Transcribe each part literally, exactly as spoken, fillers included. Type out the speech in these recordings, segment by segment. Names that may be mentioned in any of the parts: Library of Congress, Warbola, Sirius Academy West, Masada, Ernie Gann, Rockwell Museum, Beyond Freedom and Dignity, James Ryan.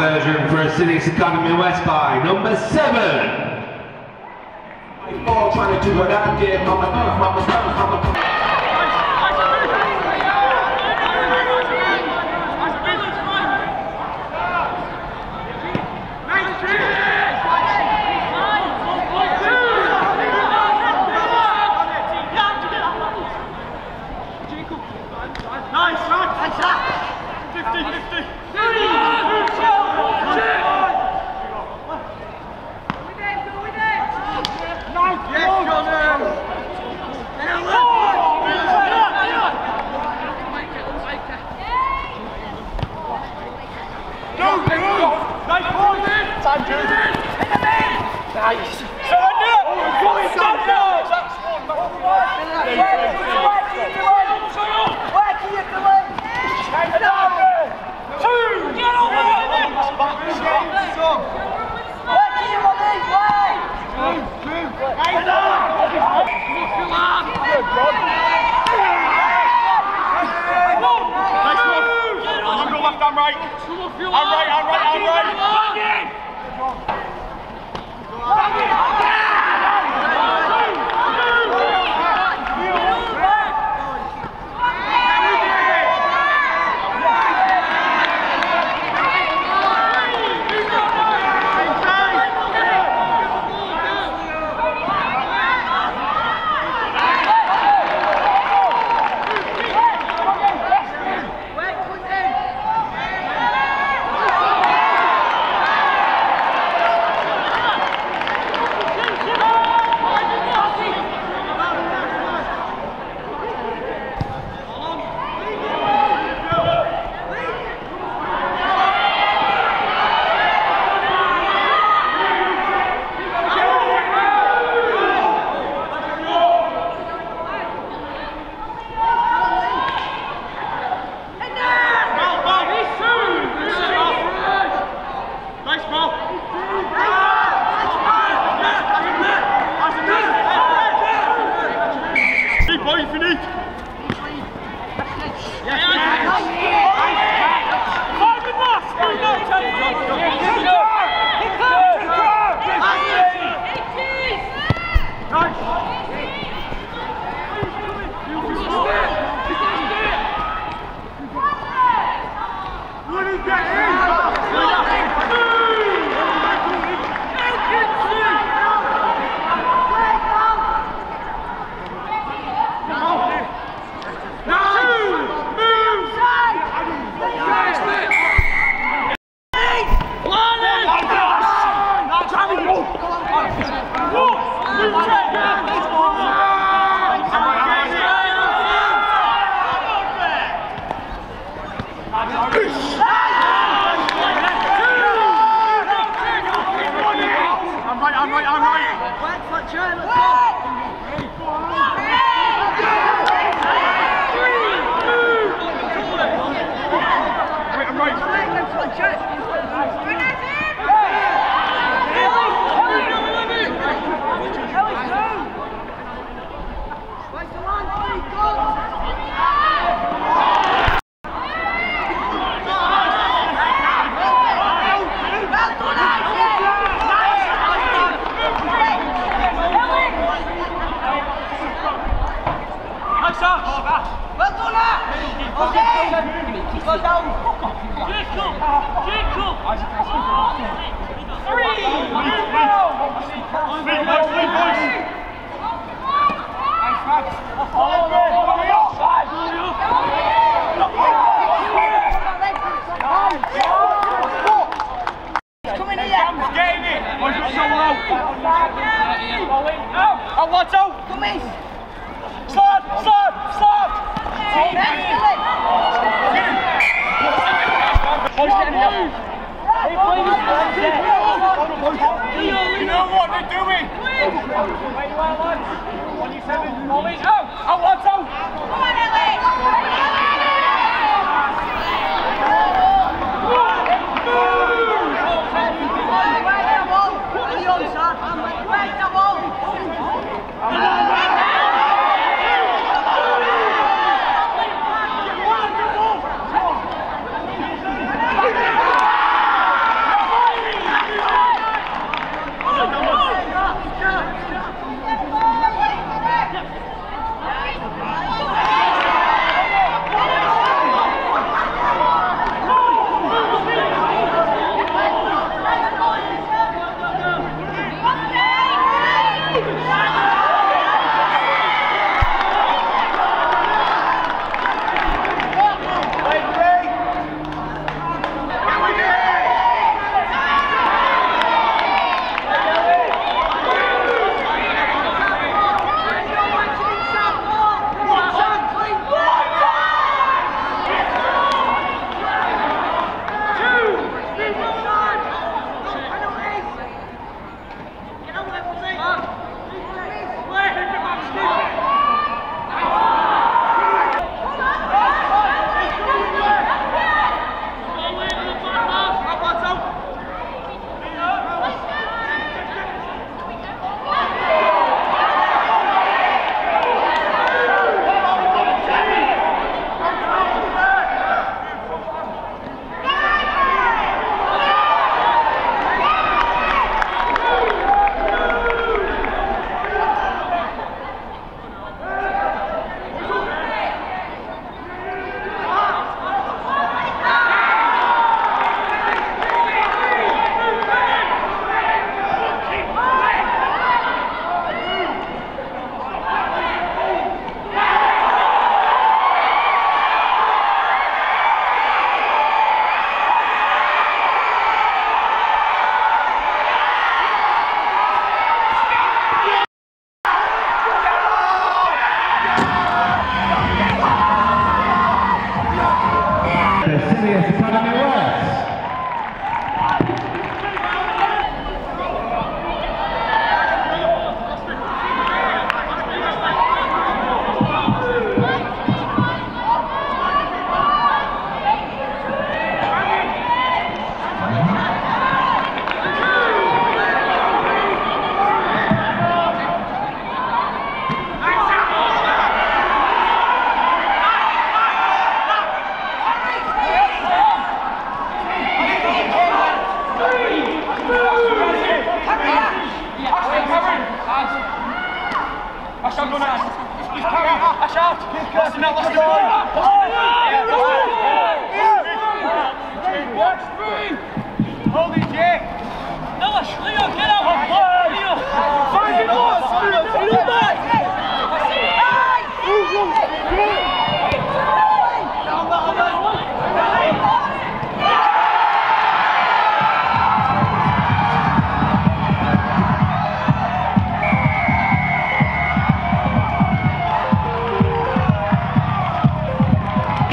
version for Sirius Academy West by number seven. Ball trying to do what I did, mama, mama, mama, mama. I'm right. I'm right, I'm right, I'm right.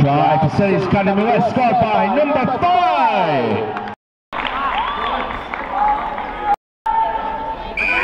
Try for Sirius Academy West, scored by number five. Here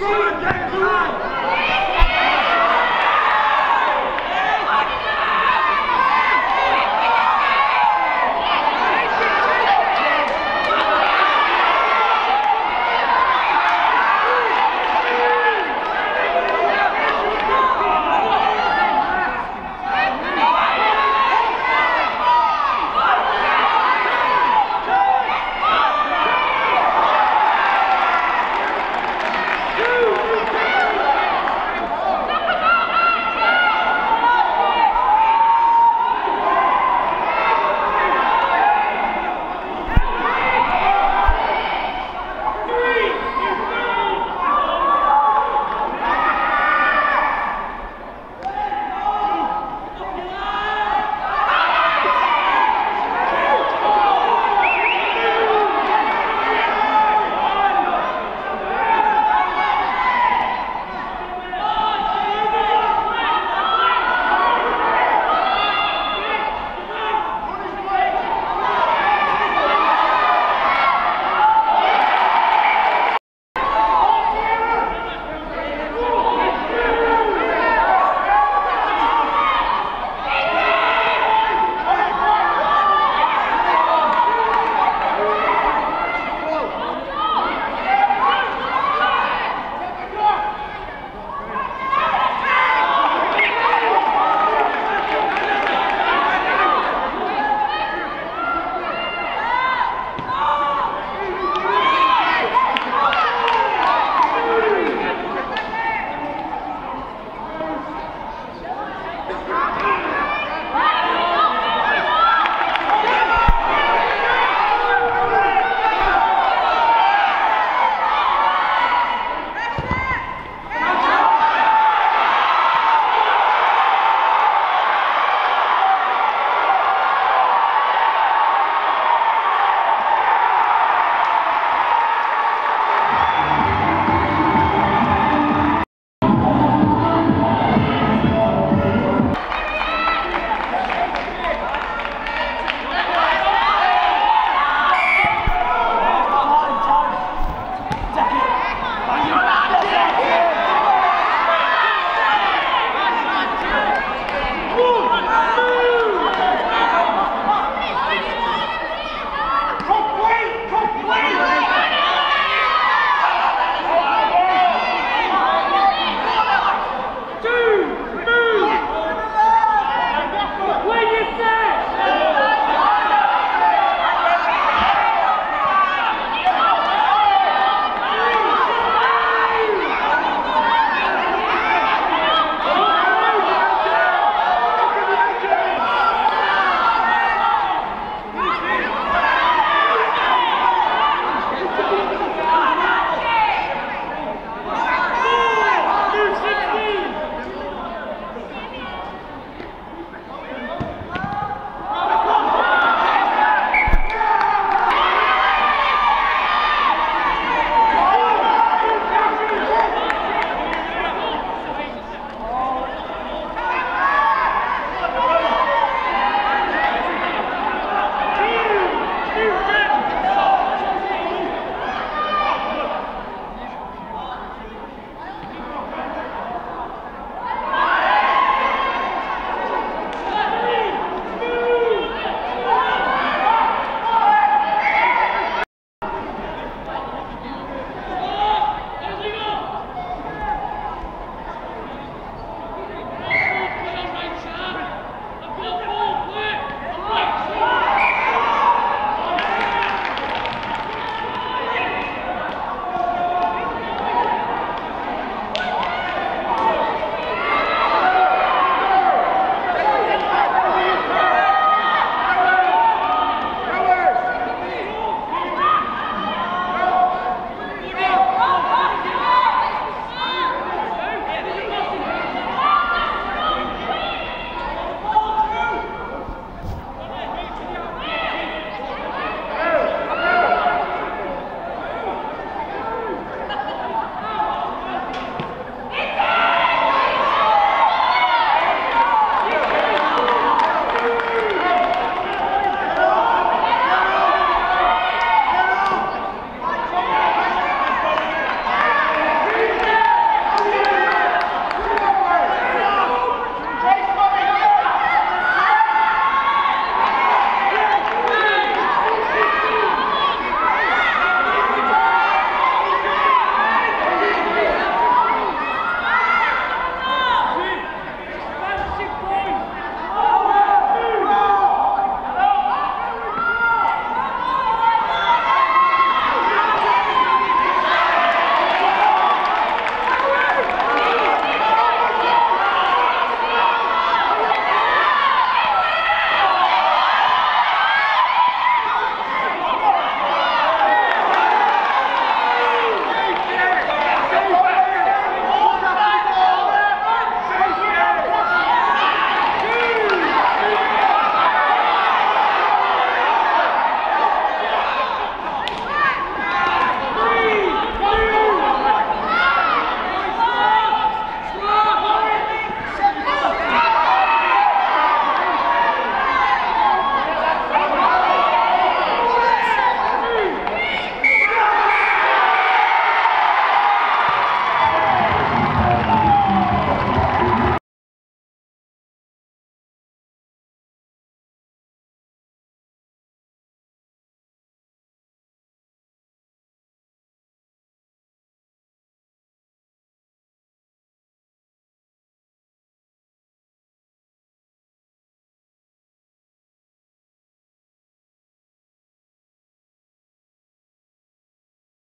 James Ryan, James Ryan.